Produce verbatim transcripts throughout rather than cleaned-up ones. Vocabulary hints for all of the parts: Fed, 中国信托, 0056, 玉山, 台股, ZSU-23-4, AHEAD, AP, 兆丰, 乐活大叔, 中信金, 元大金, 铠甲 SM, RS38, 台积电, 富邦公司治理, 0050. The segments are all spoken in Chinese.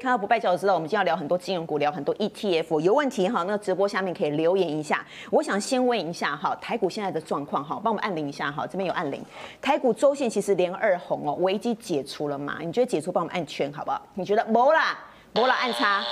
看到不败教授知道，我们今天要聊很多金融股，聊很多 E T F。有问题哈，那直播下面可以留言一下。我想先问一下哈，台股现在的状况哈，帮我们按铃一下哈，这边有按铃。台股周线其实连二红哦，危机解除了嘛？你觉得解除？帮我们按圈好不好？你觉得没啦，没啦，按叉。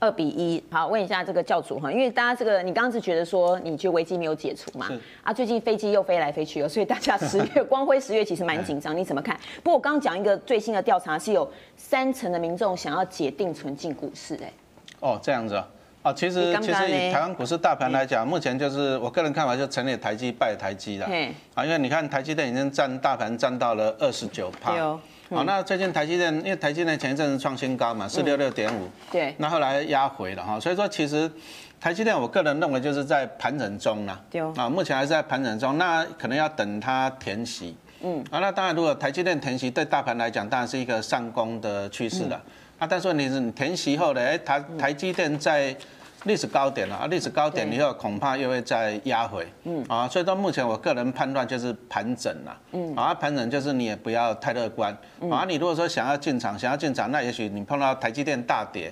二比一，好，问一下这个教主哈，因为大家这个，你刚刚是觉得说，你觉得危机没有解除嘛？啊，最近飞机又飞来飞去了，所以大家十月光辉十月其实蛮紧张，你怎么看？不过我刚刚讲一个最新的调查，是有三成的民众想要解定存进股市、欸，哎，哦，这样子啊，啊，其实其实以台湾股市大盘来讲，目前就是我个人看法，就成也台积，败也台积啦，啊，因为你看台积电已经占大盘占到了二十九趴。好、哦，那最近台积电，因为台积电前一阵子创新高嘛，四六六点五，对，那后来压回了哈，所以说其实台积电，我个人认为就是在盘整中啦，对，啊，目前还是在盘整中，那可能要等它填息，嗯，啊，那当然如果台积电填息对大盘来讲，当然是一个上攻的趋势了，嗯、啊，但是问题是你填息后呢，哎、欸，台台积电在历史高点了啊，历史高点以后恐怕又会再压回，嗯啊，所以到目前我个人判断就是盘整了，嗯啊，盘整就是你也不要太乐观，啊，你如果说想要进场，想要进场，那也许你碰到台积电大跌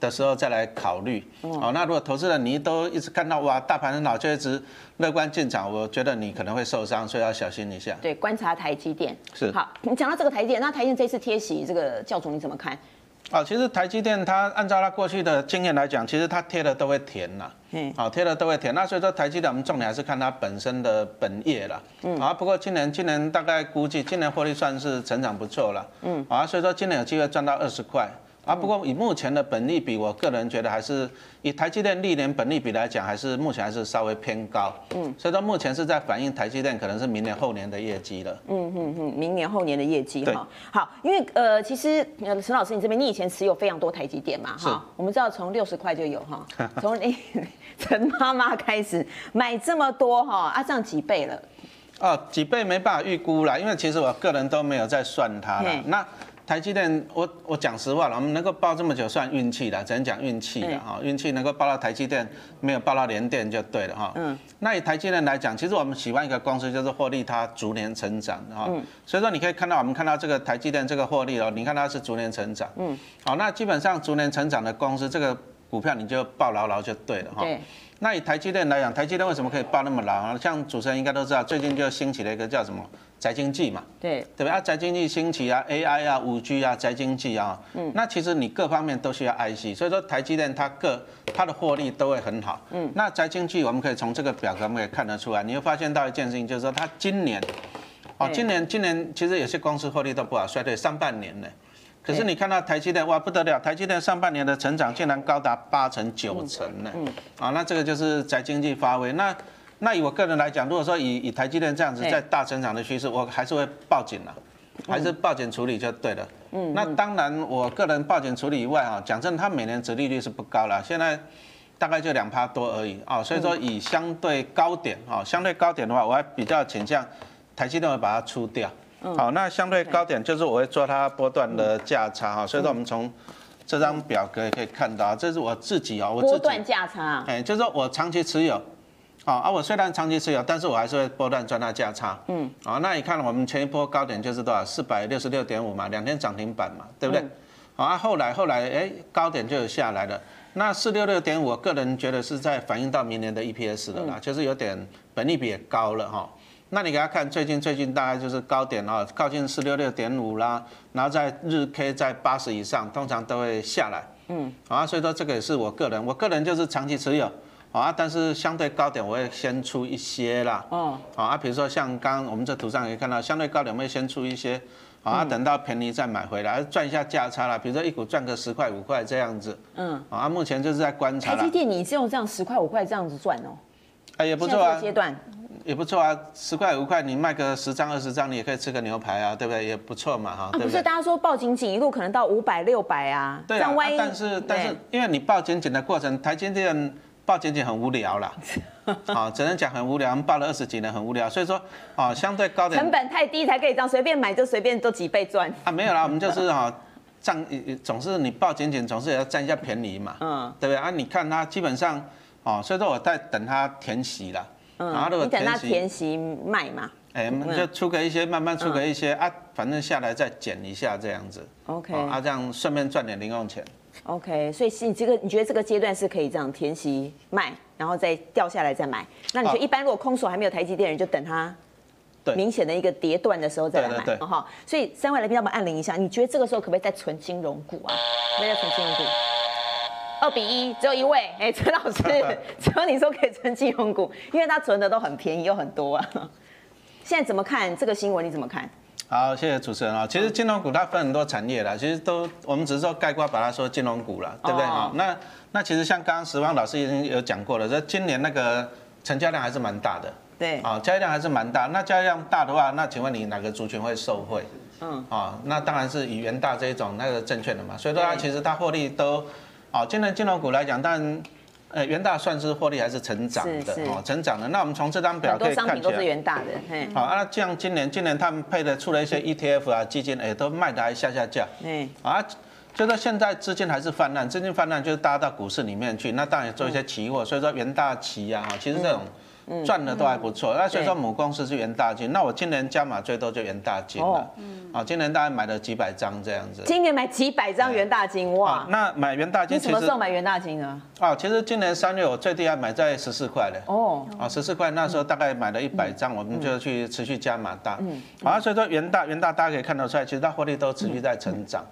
的时候再来考虑，哦，那如果投资人你都一直看到哇大盘很好就一直乐观进场，我觉得你可能会受伤，所以要小心一下。对，观察台积电是好。你讲到这个台积电，那台积电这次贴息，这个教主你怎么看？啊，其实台积电它按照它过去的经验来讲，其实它贴的都会填啦，嗯，好贴的都会填。那所以说台积电我们重点还是看它本身的本业啦，嗯，啊，不过今年今年大概估计今年获利算是成长不错了，嗯，啊，所以说今年有机会赚到二十块，啊，不过以目前的本利比，我个人觉得还是以台积电历年本利比来讲，还是目前还是稍微偏高，嗯，所以说目前是在反映台积电可能是明年后年的业绩了，嗯嗯嗯，明年后年的业绩哈，好，因为呃，其实呃，陈老师你这边你以前持有非常多台积电嘛，哈，我们知道从六十块就有哈，从哎陈妈妈开始买这么多哈，啊，这样几倍了，哦，几倍没办法预估啦，因为其实我个人都没有在算它了，那。台积电，我我讲实话了，我们能够报这么久算运气了，只能讲运气了哈，运气能够报到台积电，没有报到联电就对了哈。嗯。那以台积电来讲，其实我们喜欢一个公司就是获利它逐年成长哈。嗯。所以说你可以看到我们看到这个台积电这个获利哦，你看它是逐年成长。嗯。好，那基本上逐年成长的公司，这个股票你就抱牢牢就对了哈。对。那以台积电来讲，台积电为什么可以抱那么牢？像主持人应该都知道，最近就兴起了一个叫什么？宅经济嘛，对对吧？啊，宅经济兴起啊 ，A I 啊 ，五 G 啊，宅经济啊，嗯，那其实你各方面都需要 I C， 所以说台积电它各它的获利都会很好，嗯，那宅经济我们可以从这个表格我们可以看得出来，你会发现到一件事情，就是说它今年，哦，今年今年其实有些公司获利都不好，衰退上半年呢，可是你看到台积电哇不得了，台积电上半年的成长竟然高达八成九成呢，嗯，啊，那这个就是宅经济发威那。那以我个人来讲，如果说以以台积电这样子在大成长的趋势，我还是会报警啦，还是报警处理就对了。嗯，那当然，我个人报警处理以外啊，讲真，它每年殖利率是不高啦，现在大概就两趴多而已啊，所以说以相对高点啊，相对高点的话，我还比较倾向台积电会把它出掉。好，那相对高点就是我会做它波段的价差哈，所以说我们从。这张表格也可以看到，这是我自己哦，我自己波段价差，哎，就是说我长期持有，好啊，我虽然长期持有，但是我还是会波段赚到价差，嗯，好，那你看我们前一波高点就是多少，四百六十六点五嘛，两天涨停板嘛，对不对？好啊，后来后来哎，高点就有下来了，那四六六点五，我个人觉得是在反映到明年的 E P S 了啦，就是有点本利比也高了哈。那你给他看，最近最近大概就是高点哦，靠近四六六点五啦，然后在日 K 在八十以上，通常都会下来。嗯，啊，所以说这个也是我个人，我个人就是长期持有，啊，但是相对高点我会先出一些啦。哦，啊，比如说像刚刚我们这图上可以看到，相对高点我会先出一些，啊，等到便宜再买回来，赚一下价差啦。比如说一股赚个十块五块这样子。嗯，啊，目前就是在观察。台积电你只有这样十块五块这样子赚哦。哎，也不错啊。阶段。也不错啊，十块五块你卖个十张二十张，你也可以吃个牛排啊，对不对？也不错嘛哈。啊，不是大家说抱紧紧一路可能到五百六百啊，对啊。但是但是因为你抱紧紧的过程，台积电抱紧紧很无聊啦，啊，只能讲很无聊，我们抱了二十几年很无聊，所以说啊，相对高点成本太低才可以这样随便买就随便都几倍赚啊，没有啦，我们就是哈。啊占总是你抱紧紧，总是也要占一下便宜嘛，嗯，对不对啊？你看它基本上哦，所以说我在等它填息啦。嗯，然后如果你等它填息卖嘛，哎，就出个一些，慢慢出个一些啊。反正下来再减一下这样子。OK， 啊，这样顺便赚点零用钱。OK， 所以你这个你觉得这个阶段是可以这样填息卖，然后再掉下来再买。那你觉得一般如果空手还没有台积电人，就等它明显的一个跌段的时候再来买，哈。所以三位来宾要不要按铃一下？你觉得这个时候可不可以再存金融股啊？可不可以再存金融股？二比一，只有一位，哎、欸，陈老师，只有你说可以存金融股，因为他存的都很便宜又很多啊。现在怎么看这个新闻？你怎么看？好，谢谢主持人啊。其实金融股它分很多产业啦，其实都我们只是说概括把它说金融股啦，对不对？哦、那那其实像刚刚石汪老师已经有讲过了，这今年那个成交量还是蛮大的。对，啊、哦，交易量还是蛮大。那交易量大的话，那请问你哪个族群会受惠？嗯，啊、哦，那当然是以元大这一种那个证券的嘛。所以说它其实它获利都，啊、哦，今年金融股来讲，但。呃，元大算是获利还是成长的哦，成长的。那我们从这张表可以看起来，很多商品都是元大的。嘿，好，那像今年，今年他们配的出了一些 E T F 啊，基金，哎，都卖的还下下架。嗯，啊，就说现在资金还是泛滥，资金泛滥就是大家到股市里面去，那当然也做一些期货，所以说元大期啊，其实这种。赚的都还不错，那所以说母公司是元大金，那我今年加码最多就元大金了，啊，今年大概买了几百张这样子。今年买几百张元大金哇！那买元大金，你什么时候买元大金呢？啊，其实今年三月我最低还买在十四块嘞。哦，啊，十四块那时候大概买了一百张，我们就去持续加码大。嗯，啊，所以说元大元大大家可以看得出来，其实它获利都持续在成长，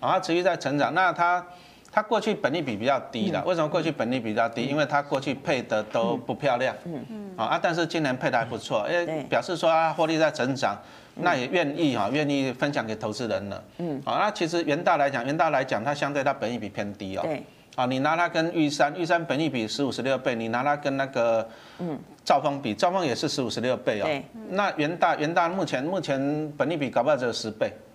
啊，持续在成长，那它。它过去本利比比较低了，为什么过去本利比比较低？因为它过去配的都不漂亮，嗯嗯，啊，但是今年配的还不错，因为表示说它获利在成长，那也愿意哈，愿意分享给投资人了，嗯，啊，那其实元大来讲，元大来讲，它相对它本利比偏低哦，对，啊，你拿它跟玉山，玉山本利比十五十六倍，你拿它跟那个嗯兆丰比，兆丰也是十五十六倍哦，那元大元大目前目前本利比搞不好只有十倍。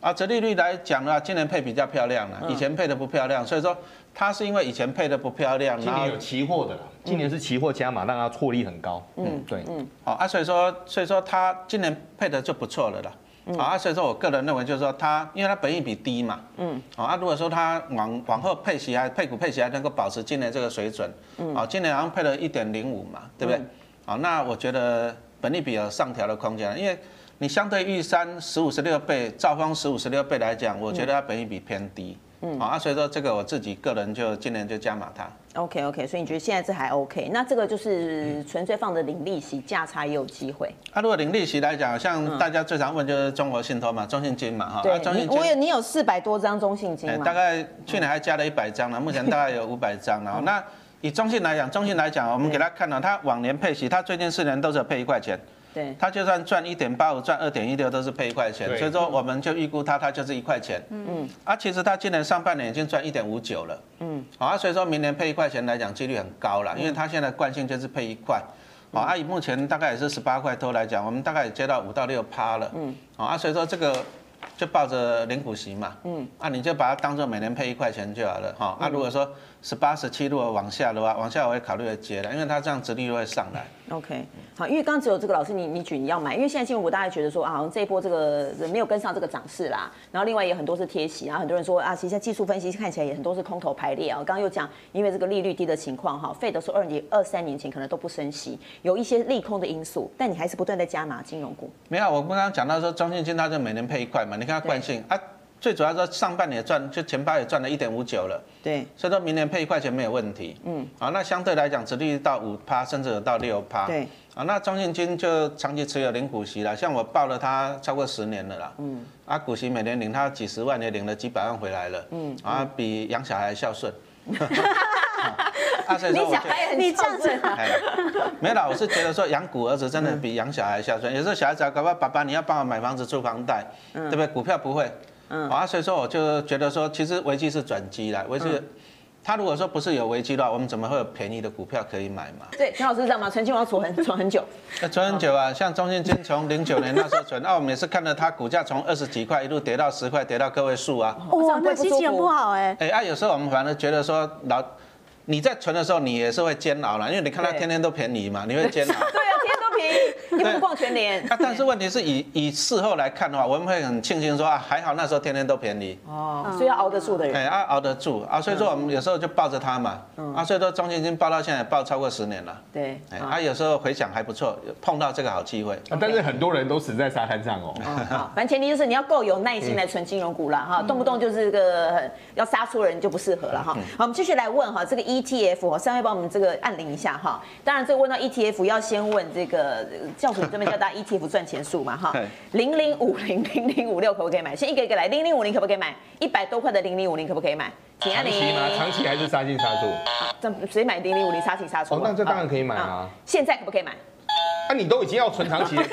啊，殖利率来讲呢，今年配比较漂亮了，以前配的不漂亮，所以说它是因为以前配的不漂亮，今年有期货的啦，今年是期货加码，让它获利很高。嗯，对，嗯，好啊，所以说，所以说它今年配的就不错了啦。好啊，所以说我个人认为就是说它，因为它本益比低嘛，嗯，好啊，如果说它往往后配息还配股配息还能够保持今年这个水准，嗯，啊，今年好像配了一点零五嘛，对不对？好，那我觉得本益比有上调的空间，因为。你相对玉山十五十六倍，兆丰十五十六倍来讲，我觉得它本益比偏低，嗯，啊，所以说这个我自己个人就今年就加码它。OK OK， 所以你觉得现在这还 OK？ 那这个就是纯粹放的零利息价差也有机会。那、嗯啊、如果零利息来讲，像大家最常问就是中国信托嘛，中信金嘛，哈，对，啊、中信金我有你有四百多张中信金、欸，大概去年还加了一百张了，目前大概有五百张了。嗯、那以中信来讲，中信来讲，我们给他看到，它往年配息，它最近四年都是配一块钱。对，它就算赚一点八五，赚二点一六都是配一块钱，所以说我们就预估它，它就是一块钱。嗯，啊，其实它今年上半年已经赚一点五九了。嗯，好啊，所以说明年配一块钱来讲，几率很高了，因为它现在惯性就是配一块。好啊，以目前大概也是十八块多来讲，我们大概也接到五到六趴了。嗯，好啊，所以说这个就抱着零股息嘛。嗯，啊，你就把它当做每年配一块钱就好了。哈，啊，如果说十八、十七如果往下的话，往下我会考虑接了，因为它这样殖利率会上来。OK， 好，因为刚刚只有这个老师你你举你要买，因为现在金融股大家觉得说啊，好像这一波这个没有跟上这个涨势啦，然后另外也很多是贴息，然后很多人说啊，其实现在技术分析看起来也很多是空头排列啊。刚刚又讲，因为这个利率低的情况哈，Fed说二年二三年前可能都不升息，有一些利空的因素，但你还是不断在加码金融股。没有，我刚刚讲到说中信金它就每年配一块嘛，你看它惯性啊，最主要说上半年赚就前八也赚了一点五九了，对，所以说明年配一块钱没有问题。嗯，好，那相对来讲，殖利率到五趴甚至有到六趴。对。啊，那中信金就长期持有零股息了，像我抱了它超过十年了啦，嗯，啊，股息每年领它几十万，也领了几百万回来了，嗯，啊，比养小孩孝顺。啊，所以说我觉得你这样子，没啦，我是觉得说养股儿子真的比养小孩孝顺，有时候小孩子搞不好爸爸你要帮我买房子、住房贷，对不对？股票不会，嗯，啊，所以说我就觉得说，其实危机是转机啦，危机。他如果说不是有危机的话，我们怎么会有便宜的股票可以买嘛？对，陈老师知道吗？存金我存很存很久，存很久啊，像中信金从零九年那时候存，那我们也是看到它股价从二十几块一路跌到十块，跌到个位数啊。哇，那心情很不好哎。哎啊，有时候我们反而觉得说老，你在存的时候你也是会煎熬啦，因为你看它天天都便宜嘛，你会煎熬。对啊，天天都便宜。又不逛全联。啊，但是问题是以以事后来看的话，我们会很庆幸说啊，还好那时候天天都便宜。哦，所以要熬得住的人。哎，啊，熬得住啊，所以说我们有时候就抱着它嘛。嗯。啊，所以说中信已经抱到现在抱超过十年了。对。哎，啊，有时候回想还不错，碰到这个好机会。但是很多人都死在沙滩上哦。好，反正前提就是你要够有耐心来存金融股啦哈，动不动就是个要杀出人就不适合了哈。好，我们继续来问哈，这个 E T F 三位帮我们这个按铃一下哈。当然，这问到 E T F 要先问这个教主这边叫大家 E T F 赚钱数嘛哈，零零五零零零五六可不可以买？先一个一个来，零零五零可不可以买？一百多块的零零五零可不可以买？请按铃。长期吗？长期还是杀进杀出？这谁买零零五零杀进杀出？哦，那这当然可以买啊。现在可不可以买？那、啊、你都已经要存长期了，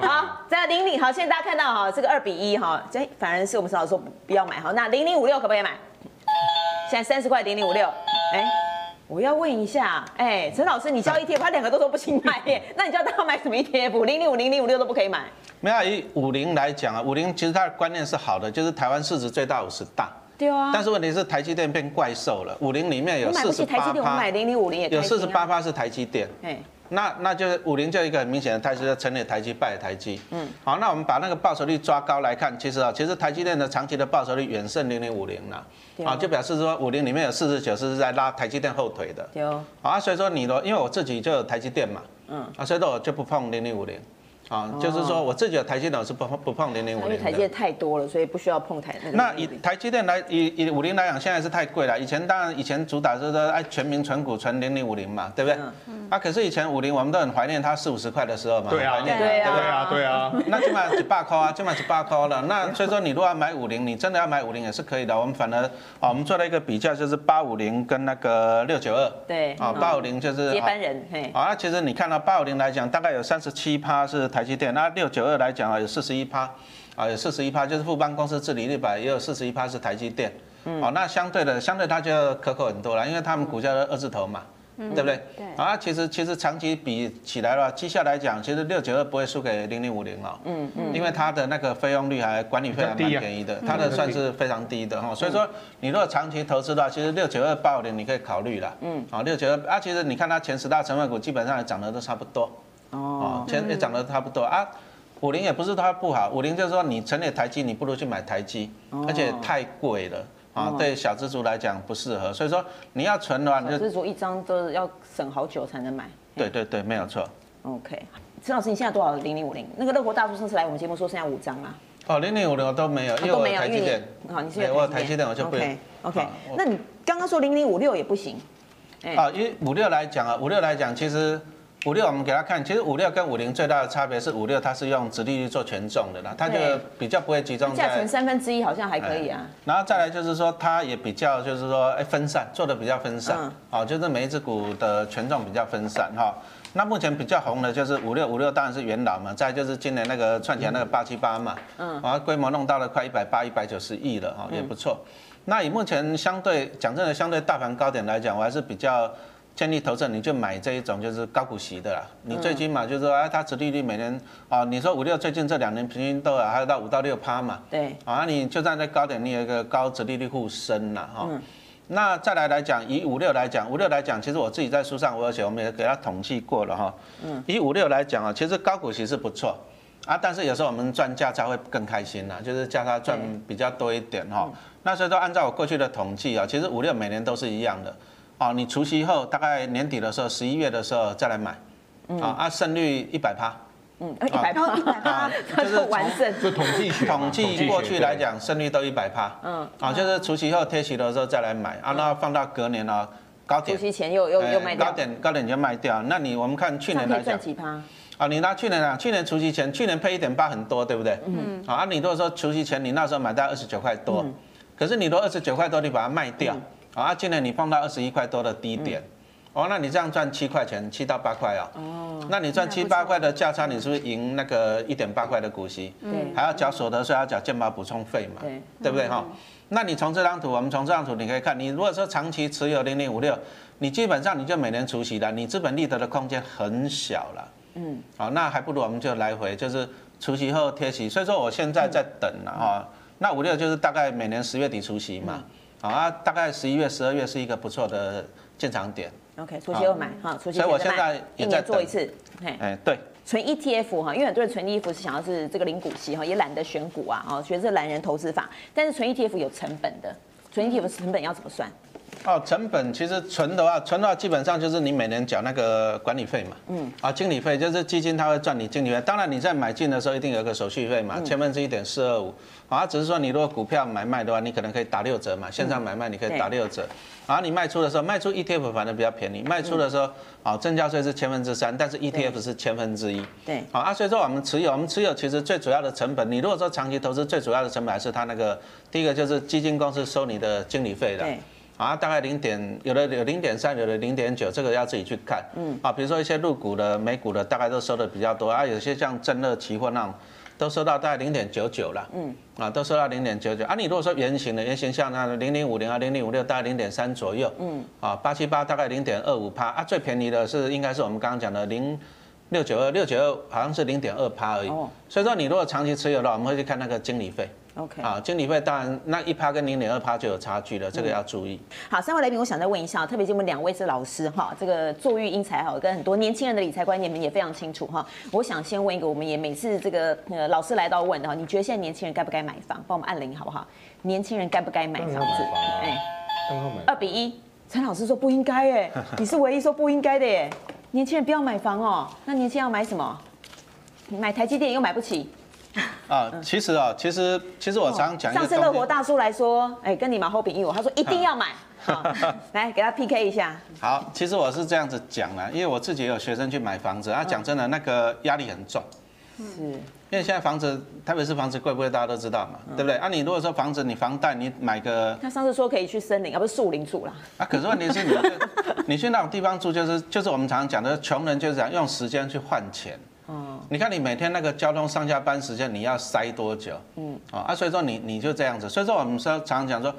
好，在零零好，现在大家看到哈，这个二比一哈，哎，反而是我们老师说不要买哈。那零零五六可不可以买？现在三十块零零五六，哎，我要问一下，哎，陈老师，你教 E T F， 他两个都说不行买耶，那你叫大家买什么 E T F？ 零零五零零五六都不可以买。没有以五零来讲啊，五零其实它的观念是好的，就是台湾市值最大五十大。但是问题是台积电变怪兽了，五零里面有四十八趴，有四十八趴是台积电，那那就是五零就一个很明显的态势，成也台积，败也台积，嗯，好，那我们把那个报酬率抓高来看，其实啊，其实台积电的长期的报酬率远胜零零五零了，啊，就表示说五零里面有四十九是在拉台积电后腿的，有，啊，所以说你的，因为我自己就有台积电嘛，嗯，啊，所以说我就不碰零零五零。啊，就是说我自己的台积电是不不碰零零五零，因为台积电太多了，所以不需要碰台那个。那以台积电来以以五零来讲，现在是太贵了。以前当然以前主打就是说哎全民存股存零零五零嘛，对不对？嗯。啊，可是以前五零我们都很怀念它四五十块的时候嘛。对啊，对啊，对啊，那起码几百块啊，起码几百块了。那所以说你如果要买五零，你真的要买五零也是可以的。我们反而啊，我们做了一个比较，就是八五零跟那个六九二。对。啊，八五零就是接班人。嘿。啊，那其实你看到八五零来讲，大概有三十七趴是台。台积电那六九二来讲啊，有四十一趴，啊有四十一趴，就是富邦公司治理率百也有四十一趴是台积电，嗯，哦那相对的相对它就可口很多了，因为他们股价的二字头嘛，嗯、对不对？对啊，其实其实长期比起来的话，绩效来讲，其实六九二不会输给零零五零哦，嗯嗯，因为它的那个费用率还管理费还蛮便宜的，它的算是非常低的哈，所以说你如果长期投资的话，其实六九二八五零你可以考虑了，嗯，啊六九二啊，其实你看它前十大成分股基本上也涨得都差不多。哦，前也涨得差不多啊，五零也不是它不好，五零就是说你成了台积，你不如去买台积，而且太贵了啊，对小资族来讲不适合，所以说你要存的话，小资族一张都要省好久才能买。对对对，没有错。OK， 陈老师，你现在多少零零五零？那个乐活大叔上次来我们节目说剩下五张啊。哦，零零五零我都没有，因为我有台积电。好，你是有台积电，我就不。OK， 那你刚刚说零零五六也不行。啊，因为五六来讲啊，五六来讲其实。五六我们给他看，其实五六跟五零最大的差别是五六它是用殖利率做权重的啦，它就比较不会集中在价钱三分之一好像还可以啊。然后再来就是说它也比较就是说哎分散做的比较分散，哦就是每一只股的权重比较分散哈。那目前比较红的就是五六五六当然是元老嘛，再来就是今年那个串起来那个八七八嘛，嗯，然后规模弄到了快一百八一百九十亿了哈，也不错。那以目前相对讲真的相对大盘高点来讲，我还是比较。建立投资你就买这一种就是高股息的啦，你最起码就是说，哎，它殖利率每年啊，你说五六最近这两年平均都有还有到五到六趴嘛，对，啊，你就站在高点，你有一个高殖利率护身啦，哈。那再来来讲，以五六来讲，五六来讲，其实我自己在书上我有写，我们也给它统计过了哈。嗯。以五六来讲啊，其实高股息是不错啊，但是有时候我们赚价差会更开心啦，就是价差赚比较多一点哈。那所以说，按照我过去的统计啊，其实五六每年都是一样的。哦，你除息后大概年底的时候，十一月的时候再来买，啊啊，胜率一百趴，嗯，一百趴，一百趴，就是完胜，就统计学，统计过去来讲，胜率都一百趴，嗯，啊，就是除息后贴息的时候再来买，啊，那放到隔年啊，高点，除息前又又又卖掉，高点高点就卖掉，那你我们看去年来讲，啊，你拿去年啊，去年除息前，去年配一点八很多，对不对？嗯，啊，你如果说除息前你那时候买到二十九块多，可是你都二十九块多，你把它卖掉。啊，今年你碰到二十一块多的低点，哦，那你这样赚七块钱，七到八块啊，哦，那你赚七八块的价差，你是不是赢那个一点八块的股息？嗯，还要缴所得税，还要缴健保补充费嘛，对不对哈？那你从这张图，我们从这张图你可以看，你如果说长期持有零零五六，你基本上你就每年除息了，你资本利得的空间很小了，嗯，好，那还不如我们就来回就是除息后贴息，所以说我现在在等了啊，那五六就是大概每年十月底除息嘛。啊，大概十一月、十二月是一个不错的进场点。OK， 除夕又买哈，除夕所以我现在也在做一次。哎，对。存 E T F 哈，因为很多人存 E T F 是想要是这个零股息哈，也懒得选股啊，哦，学这懒人投资法。但是存 E T F 有成本的，存 E T F 成本要怎么算？哦，成本其实存的话，存的话基本上就是你每年缴那个管理费嘛，嗯，啊，经理费就是基金它会赚你经理费，当然你在买进的时候一定有个手续费嘛，嗯、千分之一点四二五，啊，只是说你如果股票买卖的话，你可能可以打六折嘛，线上买卖你可以打六折，啊、嗯，你卖出的时候卖出 E T F 反正比较便宜，卖出的时候啊，证交税是千分之三，但是 E T F 是千分之一，对，好啊，所以说我们持有，我们持有其实最主要的成本，你如果说长期投资最主要的成本还是它那个第一个就是基金公司收你的经理费了。啊，大概零点，有的有零点三，有的零点九，这个要自己去看。嗯，啊，比如说一些入股的、美股的，大概都收的比较多啊。有些像正热期货那种，都收到大概零点九九了。嗯，啊，都收到零点九九。啊，你如果说圆形的，圆形像那零零五零啊、零零五六，大概零点三左右。嗯，啊，八七八大概零点二五趴啊，最便宜的是应该是我们刚刚讲的零。六九二六九二好像是零点二趴而已， oh. 所以说你如果长期持有的话，我们会去看那个经理费。OK， 啊，经理费当然那一趴跟零点二趴就有差距了，这个要注意。嗯、好，三位来宾，我想再问一下，特别是我们两位是老师哈，这个作育英才哈，跟很多年轻人的理财观念你们也非常清楚哈。我想先问一个，我们也每次这个呃老师来到问哈，你觉得现在年轻人该不该买房？帮我们按铃好不好？年轻人该不该买房子？哎，二比一，陈老师说不应该哎，你是唯一说不应该的耶。年轻人不要买房哦，那年轻人要买什么？买台积电又买不起。啊，其实啊、哦，其实其实我常常讲，上次乐活大叔来说，哎，跟你马后比一我，他说一定要买，来给他 P K 一下。好，其实我是这样子讲啦，因为我自己也有学生去买房子，啊，讲真的，那个压力很重。是，因为现在房子，特别是房子贵不贵，大家都知道嘛，嗯、对不对？啊，你如果说房子，你房贷，你买个……他上次说可以去森林，而、啊、不是树林住啦。啊，可是问题是你，你去那种地方住，就是就是我们常常讲的，穷人就是讲用时间去换钱。哦、你看你每天那个交通上下班时间，你要塞多久？嗯，啊，所以说你你就这样子，所以说我们说常常讲说，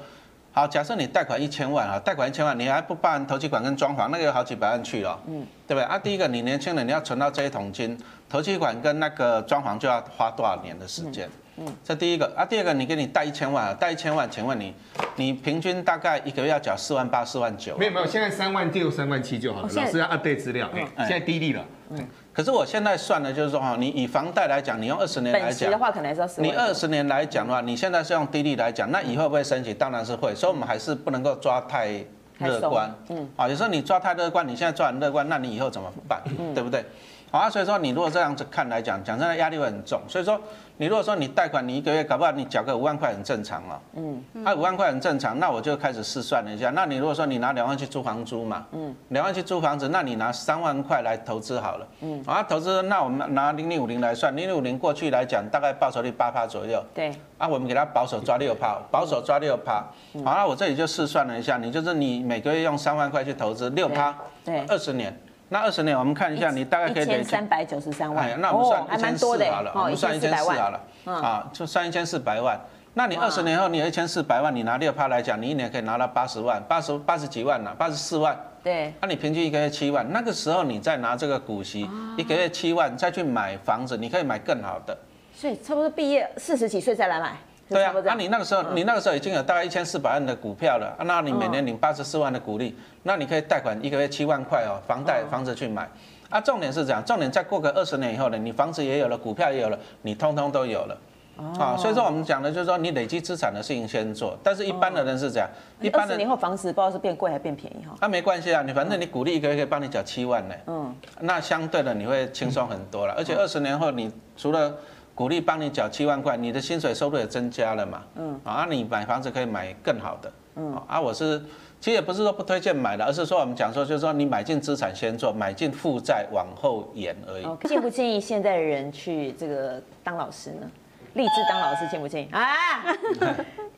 好，假设你贷款一千万啊，贷款一千万，你还不包含头期款跟装潢，那个有好几百万去了，嗯，对不对？啊，第一个你年轻人你要存到这一桶金。投期款跟那个装潢就要花多少年的时间？嗯，这第一个啊，第二个你给你贷一千万啊，贷一千万，请问你，你平均大概一个月要缴四万八、四万九？没有没有，现在三万六、三万七就好了。老师要 update 资料，现在低利了。嗯，可是我现在算的就是说哈，你以房贷来讲，你用二十年来讲的话，可能还是要四万。你二十年来讲的话，你现在是用低利来讲，那以后会不会升级？当然是会，所以我们还是不能够抓太。乐观，嗯，啊，有时候你抓太乐观，你现在抓很乐观，那你以后怎么办？嗯、对不对？啊，所以说你如果这样子看来讲，讲真的压力会很重。所以说你如果说你贷款，你一个月搞不好你缴个五万块很正常哦，嗯，那五、啊、万块很正常，那我就开始试算了一下。那你如果说你拿两万去租房租嘛，嗯，两万去租房子，那你拿三万块来投资好了，嗯，啊，投资那我们拿零零五零来算，零零五零过去来讲大概报酬率八趴左右，对，啊，我们给它保守抓六趴，保守抓六趴，好，那我这里就试算了一下，你就是你。每个月用三万块去投资六趴，对，二十年，那二十年我们看一下，你大概可以一千三百九十三万，哎，那我们算一千四好了，我们算一千四好了，啊，就算一千四百万。那你二十年后你有一千四百万，你拿六趴来讲，你一年可以拿到八十万，八十八十几万了，八十四万。对，那你平均一个月七万，那个时候你再拿这个股息，一个月七万再去买房子，你可以买更好的。所以差不多毕业四十几岁再来买。对啊，那、啊、你那个时候，嗯、你那个时候已经有大概一千四百万的股票了，那你每年领八十四万的股利，那你可以贷款一个月七万块哦，房贷房子去买。啊，重点是这样，重点再过个二十年以后呢，你房子也有了，股票也有了，你通通都有了。啊、哦，所以说我们讲的就是说，你累积资产的事情先做，但是一般的人是这样，一般的二十年后房子不知道是变贵还变便宜哈。那、啊、没关系啊，你反正你股利一个月可以帮你缴七万呢。嗯，那相对的你会轻松很多了，而且二十年后你除了鼓励帮你缴七万块，你的薪水收入也增加了嘛？嗯，啊，你买房子可以买更好的。嗯，啊，我是其实也不是说不推荐买的，而是说我们讲说就是说你买进资产先做，买进负债往后延而已。建不建议现在的人去这个当老师呢？立志当老师建不建议啊？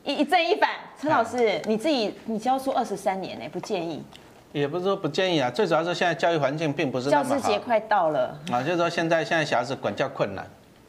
一一正一反，陈老师你自己你教书二十三年呢、欸，不建议。也不是说不建议啊，最主要是现在教育环境并不是那么好。教师节快到了啊，就是说现在现在小孩子管教困难。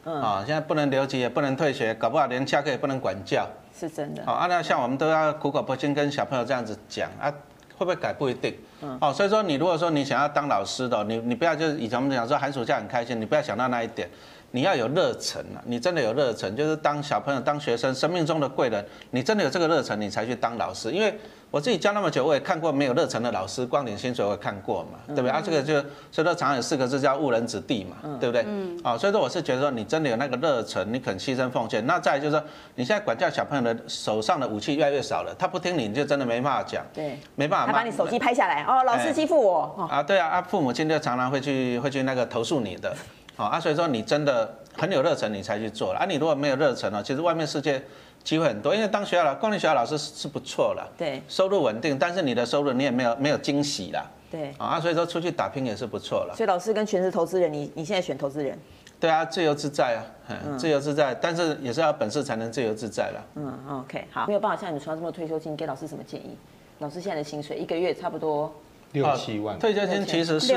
啊、哦，现在不能留级，也不能退学，搞不好连下课也不能管教，是真的。哦、啊，那像我们都要苦口婆心跟小朋友这样子讲啊，会不会改不一定。嗯、哦，所以说你如果说你想要当老师的，你你不要就是以前我们讲说寒暑假很开心，你不要想到那一点，你要有热忱啊，你真的有热忱，就是当小朋友、当学生，生命中的贵人，你真的有这个热忱，你才去当老师。因为我自己教那么久，我也看过没有热忱的老师，光领薪水我也看过嘛，对不对？嗯、啊，这个就所以说常有四个字叫误人子弟嘛，嗯、对不对？嗯。啊、哦，所以说我是觉得说你真的有那个热忱，你肯牺牲奉献。那再来就是说，你现在管教小朋友的手上的武器越来越少了，他不听你，你就真的没办法讲，对，没办法骂。他把你手机拍下来，哦，老师欺负我。哎哦、啊，对啊，啊，父母亲就常常会去会去那个投诉你的。 啊，所以说你真的很有热忱，你才去做了啊。你如果没有热忱哦，其实外面世界机会很多，因为当学校了，公立学校老师是不错了，对，收入稳定，但是你的收入你也没有没有惊喜啦，对啊，所以说出去打拼也是不错了。所以老师跟全职投资人，你你现在选投资人？对啊，自由自在啊，嗯，自由自在，但是也是要本事才能自由自在了。嗯 ，OK， 好，没有办法像你存这么退休金，给老师什么建议？老师现在的薪水一个月差不多。 六七万，退休金其实是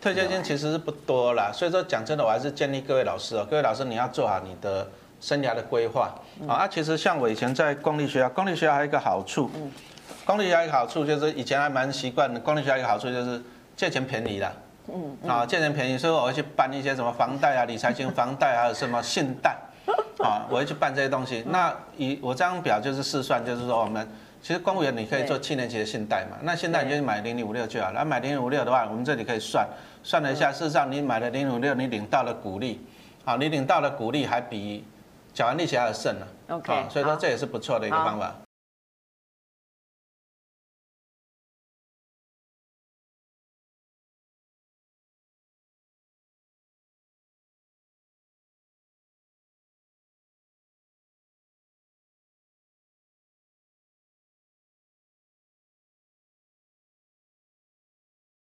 退休金其实是不多啦，所以说讲真的，我还是建议各位老师哦，各位老师你要做好你的生涯的规划啊。其实像我以前在公立学校，公立学校还有一个好处，公立学校一个好处就是以前还蛮习惯的，公立学校一个好处就是借钱便宜啦，嗯啊借钱便宜，所以我会去办一些什么房贷啊、理财型房贷啊，还有什么信贷啊，我会去办这些东西。那以我这张表就是试算，就是说我们。 其实公务员你可以做七年期的信贷嘛，那信贷你就买零零五六就好了。买零零五六的话，我们这里可以算算了一下，事实上你买了零零五六，你领到了股利，好，你领到了股利还比缴完利息还要剩呢。OK，、哦、所以说这也是不错的一个方法。